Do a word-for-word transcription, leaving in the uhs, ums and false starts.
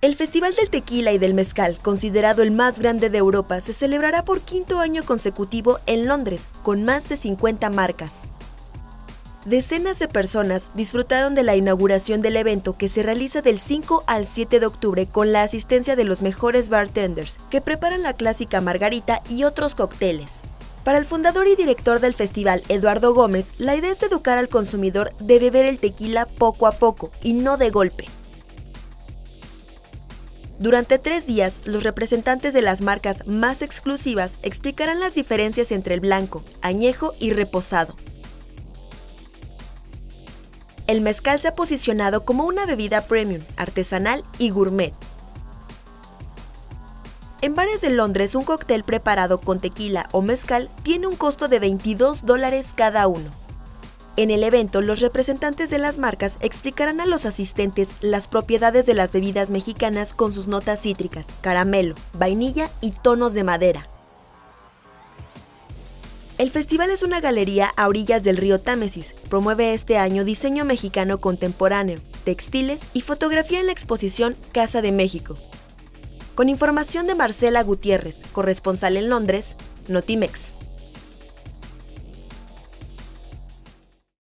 El Festival del Tequila y del Mezcal, considerado el más grande de Europa, se celebrará por quinto año consecutivo en Londres, con más de cincuenta marcas. Decenas de personas disfrutaron de la inauguración del evento que se realiza del cinco al siete de octubre con la asistencia de los mejores bartenders que preparan la clásica margarita y otros cócteles. Para el fundador y director del festival, Eduardo Gómez, la idea es educar al consumidor de beber el tequila poco a poco y no de golpe. Durante tres días, los representantes de las marcas más exclusivas explicarán las diferencias entre el blanco, añejo y reposado. El mezcal se ha posicionado como una bebida premium, artesanal y gourmet. En bares de Londres, un cóctel preparado con tequila o mezcal tiene un costo de veintidós dólares cada uno. En el evento, los representantes de las marcas explicarán a los asistentes las propiedades de las bebidas mexicanas con sus notas cítricas, caramelo, vainilla y tonos de madera. El festival es una galería a orillas del río Támesis. Promueve este año diseño mexicano contemporáneo, textiles y fotografía en la exposición Casa de México. Con información de Marcela Gutiérrez, corresponsal en Londres, Notimex.